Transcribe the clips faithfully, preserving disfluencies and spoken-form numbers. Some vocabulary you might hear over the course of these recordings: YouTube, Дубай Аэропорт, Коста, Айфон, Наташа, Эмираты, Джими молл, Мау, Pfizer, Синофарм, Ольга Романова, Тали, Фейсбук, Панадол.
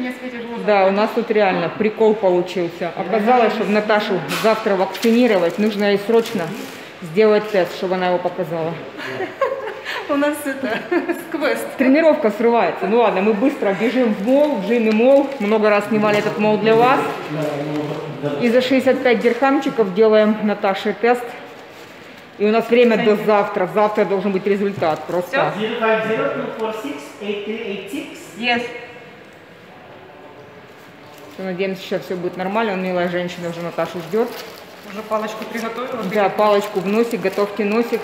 несколько тяжело. Да, у нас тут реально прикол получился. Оказалось, что Наташу завтра вакцинировать, нужно ей срочно сделать тест, чтобы она его показала. У нас это квест. Тренировка срывается. Ну ладно, мы быстро бежим в мол, в джим и мол. Много раз снимали этот мол для вас. И за шестьдесят пять дирхамчиков делаем Наташе тест. И у нас время до завтра. Завтра должен быть результат. Просто. Yes. Надеемся, сейчас все будет нормально. Милая женщина уже Наташу ждет. Уже палочку приготовила. Да, палочку в носик, готовьте носик.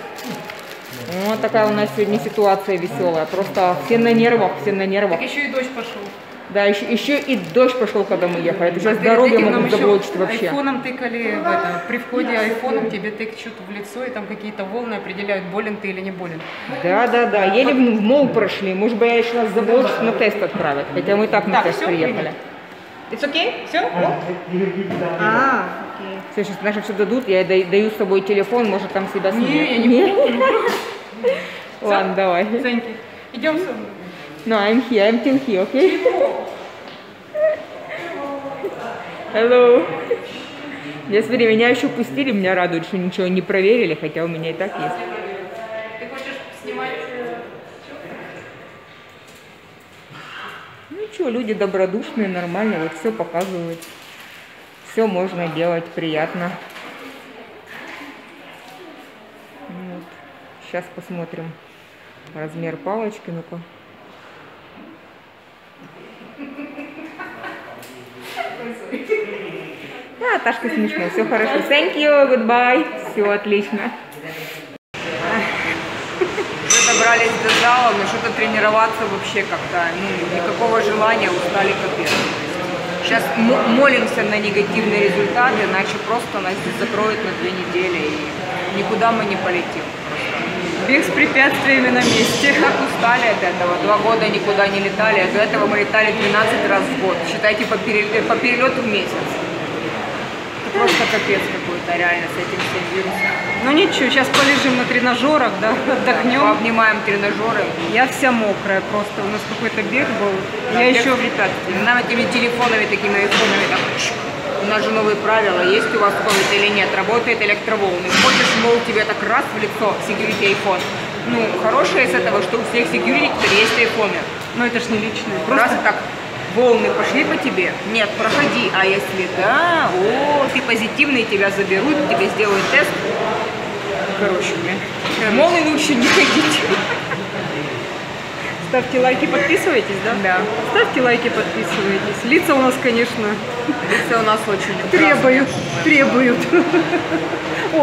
Вот такая у нас сегодня ситуация веселая. Просто все на нервах, все на нервах. Так еще и дождь пошел. Да, еще, еще и дождь пошел, когда мы ехали. Сейчас дороги могут заблочить вообще. Айфоном тыкали, в это, при входе айфоном тебе тыкают что-то в лицо, и там какие-то волны определяют, болен ты или не болен. Да, да, да. Еле в мол прошли. Может быть, я еще раз заблочусь, на тест отправить. Хотя мы и так на тест приехали. It's okay? Все? А, окей. Все, сейчас наши все дадут. Я даю с собой телефон, может там себя снять. Не, я не буду. Ладно, давай. Саньки, идем со мной. No, I'm here. I'm still here. Okay. Hello. Я смотри, меня еще пустили, меня радует, что ничего не проверили, хотя у меня и так есть. Ты хочешь снимать? Ну что, люди добродушные, нормально, вот все показывают, все можно делать, приятно. Вот. Сейчас посмотрим размер палочки, ну-ка. Да, Ташка смешная, все хорошо. Thank you, goodbye. Все отлично. Мы добрались до зала, но что-то тренироваться вообще как-то, ну, никакого желания, устали капец. Сейчас молимся на негативные результаты, иначе просто нас здесь закроют на две недели и никуда мы не полетим. Бег с препятствиями на месте. Как устали от этого. Два года никуда не летали. А до этого мы летали двенадцать раз в год. Считайте, по перелету в месяц. Это просто капец какой-то реально с этим всем вирусом. Ну ничего, сейчас полежим на тренажерах, да, отдохнем. Да, обнимаем тренажеры. Я вся мокрая просто. У нас какой-то бег был. Да, я бег еще... Нам этими телефонами, такими айфонами там... У нас же новые правила, есть у вас ковид или нет, работает электроволны. Хочешь, мол, тебе так раз в лицо, секьюрити айфон. Ну, хорошее из этого, что у всех секьюрити теперь есть айфоны. Но это ж не личное. Просто раз так волны пошли по тебе, нет, проходи. А если да, о, ты позитивный, тебя заберут, тебе сделают тест. Короче, мол, и лучше не ходить. Ставьте лайки, подписывайтесь, да? Да. Ставьте лайки, подписывайтесь. Лица у нас, конечно... Лица у нас очень требуют, требуют.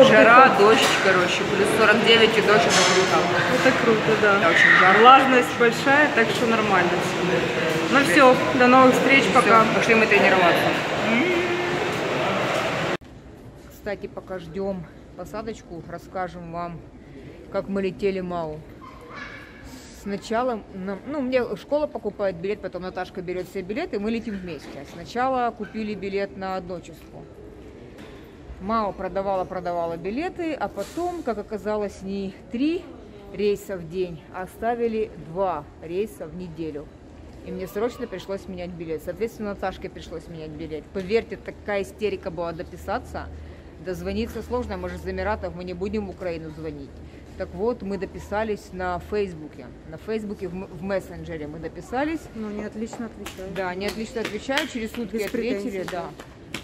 Жара, дождь, короче. Плюс сорок девять и дождь, это круто. Это круто, да. Это очень жарко. Влажность большая, так что нормально все. Ну все, до новых встреч, пока. Пошли мы тренироваться. Кстати, пока ждем посадочку, расскажем вам, как мы летели Мау. Сначала, ну, мне школа покупает билет, потом Наташка берет все билеты, и мы летим вместе. Сначала купили билет на одно число. Мау продавала-продавала билеты, а потом, как оказалось, не три рейса в день, а оставили два рейса в неделю. И мне срочно пришлось менять билет. Соответственно, Наташке пришлось менять билет. Поверьте, такая истерика была дописаться. Дозвониться сложно, мы же из Эмиратов, мы не будем в Украину звонить. Так вот, мы дописались на Фейсбуке. На Фейсбуке, в, в мессенджере мы дописались. Ну, не отлично отвечают. Да, не отлично отвечают. Через сутки без ответили, да.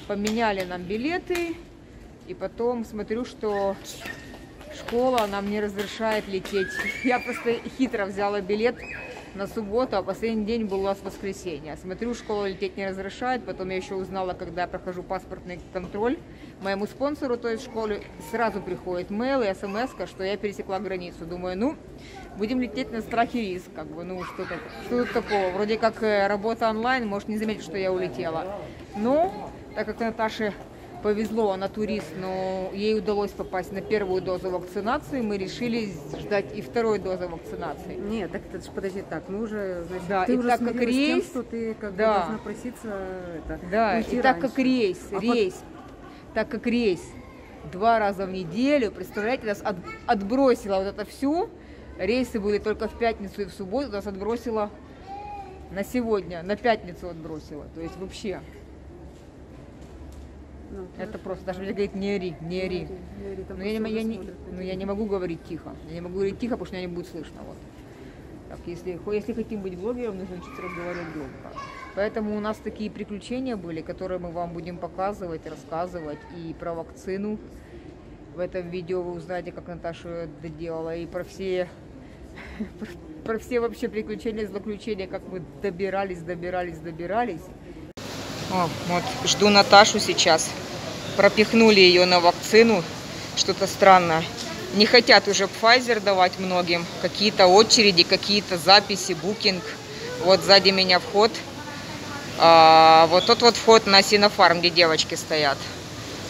Поменяли нам билеты. И потом смотрю, что школа нам не разрешает лететь. Я просто хитро взяла билет на субботу, а последний день был у нас воскресенье. Смотрю, школа лететь не разрешает. Потом я еще узнала, когда я прохожу паспортный контроль, моему спонсору, то есть школе, сразу приходит мейл и смс, что я пересекла границу. Думаю, ну, будем лететь на страх и риск, как бы, ну, что-то что такого. Вроде как работа онлайн, может, не заметить, что я улетела. Но, так как Наташе повезло, она турист, но ей удалось попасть на первую дозу вакцинации, мы решили ждать и второй дозы вакцинации. Нет, так это же, подожди, так, мы уже, значит, да, ты и уже так как рейс, тем, что ты как да, должна проситься, это, да, и так раньше. Как рейс, а рейс, под... так как рейс два раза в неделю, представляете, нас от, отбросило вот это все, рейсы были только в пятницу и в субботу, нас отбросило на сегодня, на пятницу отбросила. То есть вообще. Ну, это просто, даже мне говорит, не ори, не ори. Не ори, но я не, я, не, ну, я не могу говорить тихо. Я не могу говорить тихо, потому что меня не будет слышно. Вот. Так, если, если хотим быть блогером, нужно учиться разговаривать громко. Поэтому у нас такие приключения были, которые мы вам будем показывать, рассказывать. И про вакцину в этом видео вы узнаете, как Наташа это делала. И про все, про все вообще приключения, злоключения, как мы добирались, добирались, добирались. О, вот, жду Наташу сейчас. Пропихнули ее на вакцину. Что-то странное. Не хотят уже Pfizer давать многим. Какие-то очереди, какие-то записи, букинг. Вот сзади меня вход. А, вот тот вот вход на Синофарм, где девочки стоят.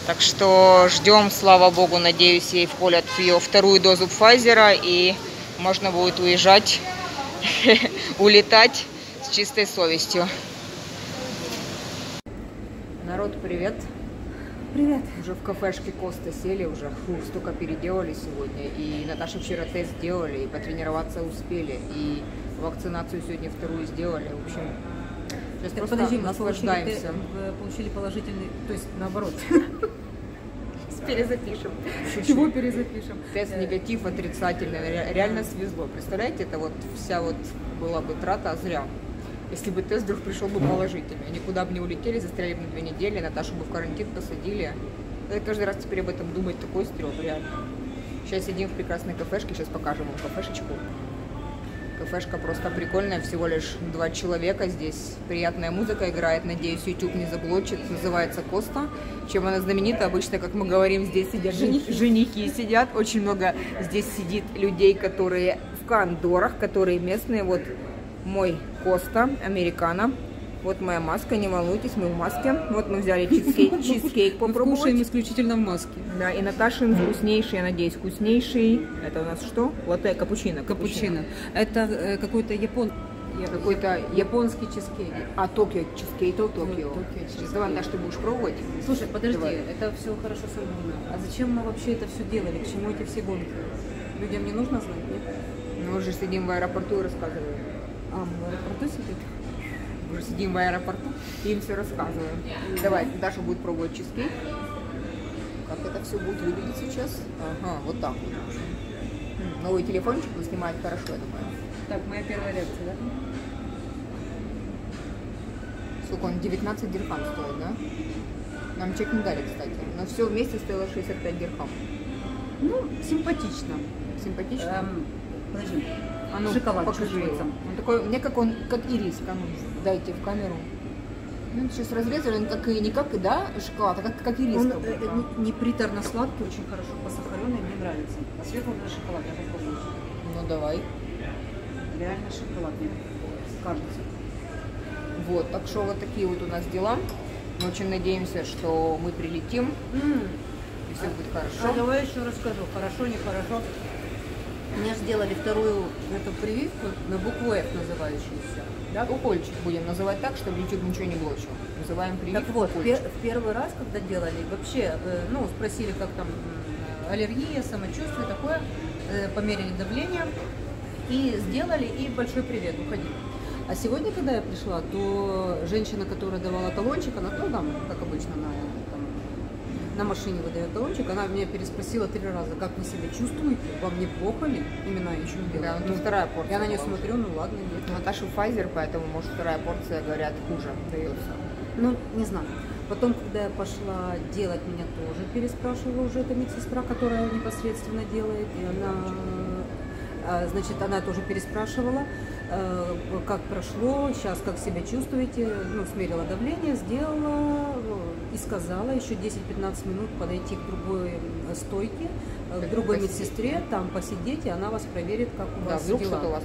Так что ждем, слава богу, надеюсь, ей вколят ее вторую дозу Pfizer. И можно будет уезжать, улетать с чистой совестью. Народ, привет. Привет. Уже в кафешке Коста сели, уже фу, столько переделали сегодня. И Наташа вчера тест сделали, и потренироваться успели, и вакцинацию сегодня вторую сделали. В общем, сейчас так, просто подожди, наслаждаемся. Получили, получили положительный, то есть наоборот. Перезапишем. Чего перезапишем? Тест негатив, отрицательный. Реально свезло. Представляете, это вот вся вот была бы трата, а зря. Если бы тест вдруг пришел бы положительный. Они куда бы не улетели, застряли бы на две недели, Наташу бы в карантин посадили. Надо каждый раз теперь об этом думать, такой стрём, реально. Сейчас сидим в прекрасной кафешке, сейчас покажем вам кафешечку. Кафешка просто прикольная, всего лишь два человека здесь. Приятная музыка играет, надеюсь, YouTube не заблочит. Называется Коста. Чем она знаменита? Обычно, как мы говорим, здесь сидят женихи, женихи сидят. Очень много здесь сидит людей, которые в кондорах, которые местные, вот. Мой Коста, американо. Вот моя маска, не волнуйтесь, мы в маске. Вот мы взяли чизкейк, чизкейк попробуем. Мы кушаем исключительно в маске. Да, и Наташин вкуснейший, я надеюсь, вкуснейший. Это у нас что? Латте, капучино. Капучино. Это э, какой-то япон... какой-то японский чизкейк. А, Токио, чизкейк, то Токио. Давай, Наташ, ты будешь пробовать? Слушай, подожди, давай. Это все хорошо сравнено. А зачем мы вообще это все делали? К чему эти все гонки? Людям не нужно знать, нет? Мы уже сидим в аэропорту и рассказываем. А, мы в аэропорту сидим? Мы уже сидим в аэропорту и им все рассказываем. Yeah. Давай, Даша будет пробовать чизкейк. Как это все будет выглядеть сейчас? Ага, вот так вот. Mm. Новый телефончик он снимает хорошо, я думаю. Так, моя первая реакция, да? Сколько он? девятнадцать дирхам стоит, да? Нам чек не дали, кстати. Но все вместе стоило шестьдесят пять дирхам. Ну, симпатично. Симпатично? Эм, подожди. А ну, шоколад, покажи его. Он такой, мне как он, как ирис, кому дайте в камеру. Ну, сейчас разрезали, он как и не как, да, шоколад, а как, как ирис. Он э, не, не приторно сладкий, очень хорошо посахаренный, мне нравится. А сверху на шоколад, я попробую. Ну давай. Реально шоколад, мне кажется. Вот, так что вот такие вот у нас дела. Мы очень надеемся, что мы прилетим, mm. и все а, будет хорошо. А давай еще расскажу, хорошо, нехорошо. Мне сделали вторую эту прививку на букву F называющуюся. Да? Укольчик будем называть так, чтобы YouTube ничего не блочил. Называем прививку. Так вот, пер в первый раз, когда делали, вообще, э, ну, спросили, как там э, аллергия, самочувствие, такое, э, померили давление и сделали, и большой привет, уходили. А сегодня, когда я пришла, то женщина, которая давала талончик, она то там, как обычно, на, там, на машине выдает талончик, она меня переспросила три раза, как вы себя чувствуете, вам не плохо ли? Именно еще не делала. Да, ну, вторая порция. Я на нее смотрю, ну ладно, нет. Наташа Pfizer, поэтому, может, вторая порция, говорят, хуже дается. Ну, не знаю. Потом, когда я пошла делать, меня тоже переспрашивала уже эта медсестра, которая непосредственно делает, и она... Значит, она тоже переспрашивала, как прошло, сейчас как себя чувствуете. Ну, смерила давление, сделала и сказала еще десять-пятнадцать минут подойти к другой стойке, к другой посидеть. Медсестре, там посидеть, и она вас проверит, как у да, вас вдруг дела. У вас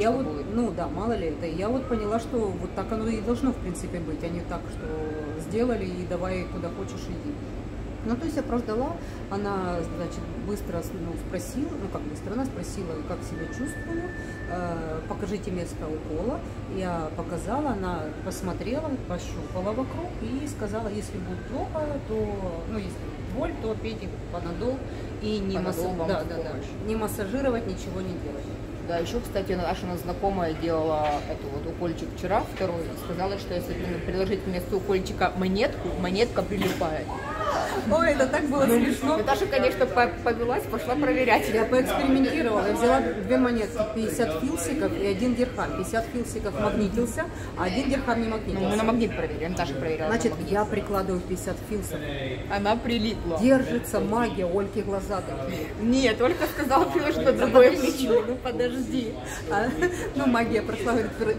я вот, ну да, мало ли это. Я вот поняла, что вот так оно и должно, в принципе, быть, а не так, что сделали и давай куда хочешь иди. Ну, то есть я прождала, она, значит, быстро ну, спросила, ну, как быстро, она спросила, как себя чувствую, э, покажите место укола, я показала, она посмотрела, пощупала вокруг и сказала, если будет плохо, то, ну, если боль, то пейте панадол и не, панадол масса... да, да, да. не массажировать, ничего не делать. Да, еще, кстати, наша знакомая делала эту вот укольчик вчера, второй, сказала, что если приложить вместо укольчика монетку, монетка прилипает. Ой, это так было смешно. Наташа, конечно, повелась, пошла проверять. Я поэкспериментировала. Я взяла две монетки, пятьдесят филсиков и один дирхам. пятьдесят филсиков магнитился, а один дирхам не магнитился. Мы на магнит проверили, Наташа проверяла. Значит, я прикладываю пятьдесят филсов. Она прилипла. Держится магия, Ольки глаза такие. Нет, Ольга сказала, что другое плечо. Ну подожди. Ну магия прошла,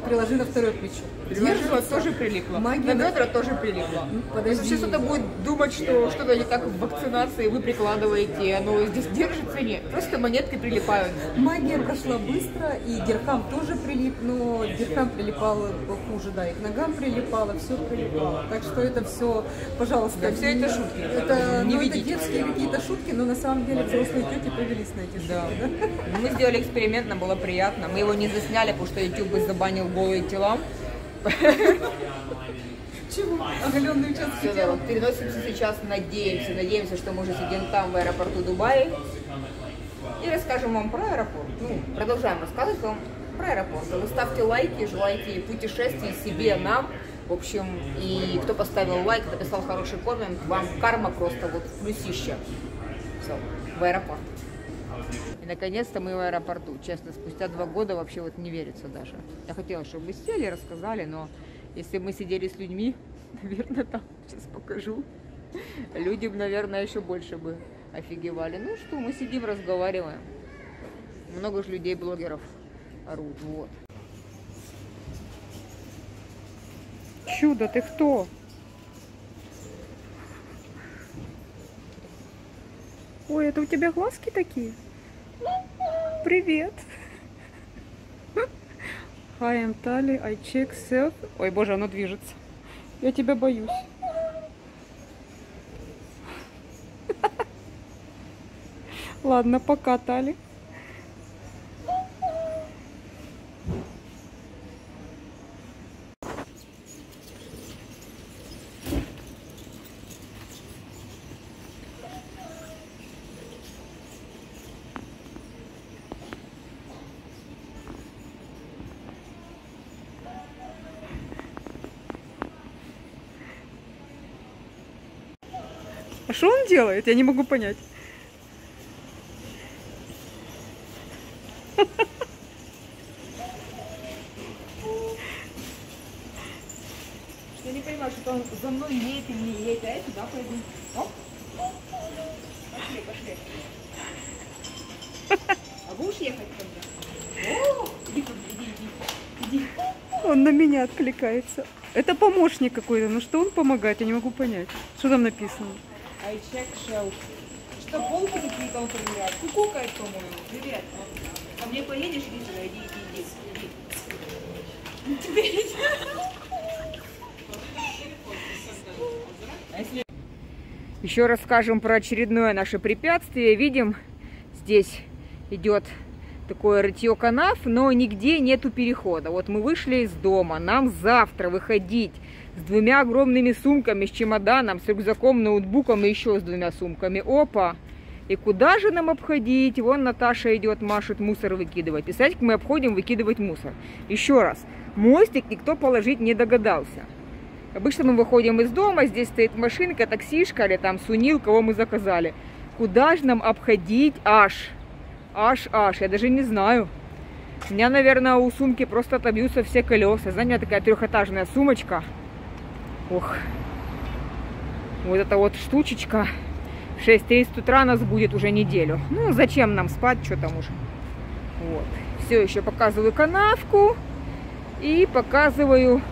приложи на второе плечо. Держится, тоже прилипла. На бедра тоже прилипла. Подожди. Сейчас кто-то будет думать, что что-то не так в вакцинации, вы прикладываете, но здесь держится, нет, просто монетки прилипают. Магия прошла быстро, и дирхам тоже прилип, но дирхам прилипал хуже, да, и к ногам прилипало, все прилипало. Так что это все, пожалуйста, да, все не, это шутки. Это, не ну, это детские какие-то шутки, но на самом деле взрослые тети повелись на эти шутки. Да. Да? Мы сделали эксперимент, нам было приятно, мы его не засняли, потому что YouTube забанил голые тела. Чего? Оголенный участок тела. Переносимся сейчас, надеемся, надеемся, что мы уже сидим там в аэропорту Дубая и расскажем вам про аэропорт. Ну, продолжаем рассказывать вам про аэропорт. Вы ставьте лайки, желайте путешествий себе, нам, в общем, и кто поставил лайк, написал хороший коммент, вам карма просто вот плюсища. Все, в аэропорт. И наконец-то мы в аэропорту. Честно, спустя два года вообще вот не верится даже. Я хотела, чтобы вы сели, рассказали, но... Если мы сидели с людьми, наверное, там, сейчас покажу, люди, наверное, еще больше бы офигевали. Ну что, мы сидим, разговариваем. Много же людей-блогеров орут, вот. Чудо, ты кто? Ой, это у тебя глазки такие? Привет! Hi, I'm Tali, I check self. Ой, боже, оно движется. Я тебя боюсь. Ладно, пока, Тали. А что он делает? Я не могу понять. Я не понимаю, что он за мной едет и не едет, а я сюда пойду. Оп. Пошли, пошли. А будешь ехать тогда? О, иди, иди, иди. Он на меня откликается. Это помощник какой-то, но что он помогает, я не могу понять. Что там написано? I check shelf. Что, полки какие-то он проверяет? Кукукает, по-моему. Привет. Ко мне поедешь, иди сюда, иди, иди, иди. Иди. Еще расскажем про очередное наше препятствие. Видим, здесь идет такое рытье канав, но нигде нету перехода. Вот мы вышли из дома, нам завтра выходить с двумя огромными сумками, с чемоданом, с рюкзаком, ноутбуком и еще с двумя сумками. Опа! И куда же нам обходить? Вон Наташа идет, машет, мусор выкидывать. И смотрите, мы обходим выкидывать мусор. Еще раз. Мостик никто положить не догадался. Обычно мы выходим из дома, здесь стоит машинка, таксишка или там сунил, кого мы заказали. Куда же нам обходить аж? Аж, аж. Я даже не знаю. У меня, наверное, у сумки просто отобьются все колеса. Знаете, у меня такая трехэтажная сумочка. Ох, вот эта вот штучечка. В шесть тридцать утра нас будет уже неделю. Ну, зачем нам спать, что там уже. Вот. Все еще показываю канавку. И показываю,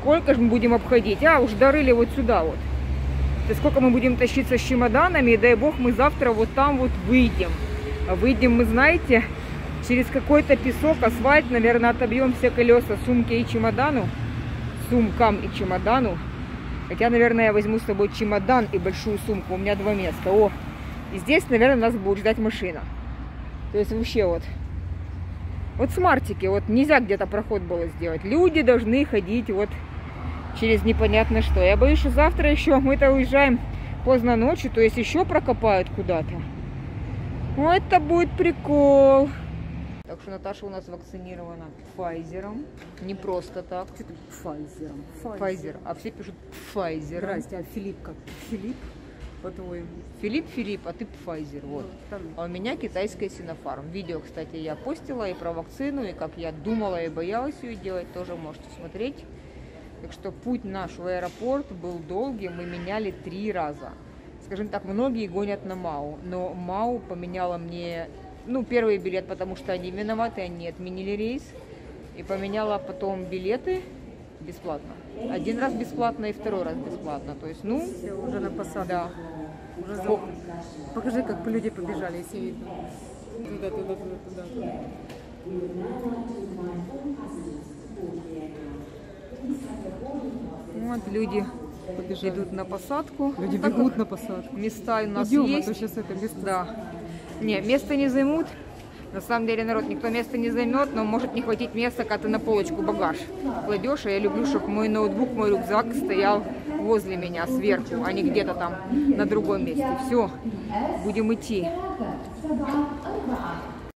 сколько же мы будем обходить. А, уж дорыли вот сюда вот. Это сколько мы будем тащиться с чемоданами. И дай бог мы завтра вот там вот выйдем. А выйдем мы, знаете, через какой-то песок, асфальт, наверное, отобьем все колеса сумки и чемодану. Сумкам и чемодану. Хотя, наверное, я возьму с собой чемодан и большую сумку. У меня два места. О, и здесь, наверное, нас будет ждать машина. То есть вообще вот. Вот смартики. Вот нельзя где-то проход было сделать. Люди должны ходить вот через непонятно что. Я боюсь, что завтра еще мы-то уезжаем поздно ночью. То есть еще прокопают куда-то. Ну, это будет прикол. Так что Наташа у нас вакцинирована Pfizer'ом. Не просто так. Что ты Pfizer'ом? Pfizer. Pfizer. А все пишут Pfizer. Здрасте, а Филипп как? Филипп? По-твоему. Филипп, Филипп, а ты Pfizer. Вот. Ну, а у меня китайская Синофарм. Видео, кстати, я постила и про вакцину, и как я думала и боялась ее делать, тоже можете смотреть. Так что путь наш в аэропорт был долгий, мы меняли три раза. Скажем так, многие гонят на Мау, но Мау поменяла мне, ну, первый билет, потому что они виноваты, они отменили рейс, и поменяла потом билеты бесплатно. Один раз бесплатно и второй раз бесплатно, то есть, ну... Все, уже на посадку. Да. Уже за... Покажи, как люди побежали, если видно. Туда, туда, туда, туда, туда. Вот люди побежали. Идут на посадку. Люди так бегут на посадку. Места у нас Идем, есть. А то сейчас это место... Да. Не, место не займут. На самом деле, народ, никто место не займет, но может не хватить места, когда ты на полочку багаж кладешь. А я люблю, чтобы мой ноутбук, мой рюкзак стоял возле меня сверху, а не где-то там на другом месте. Все, будем идти.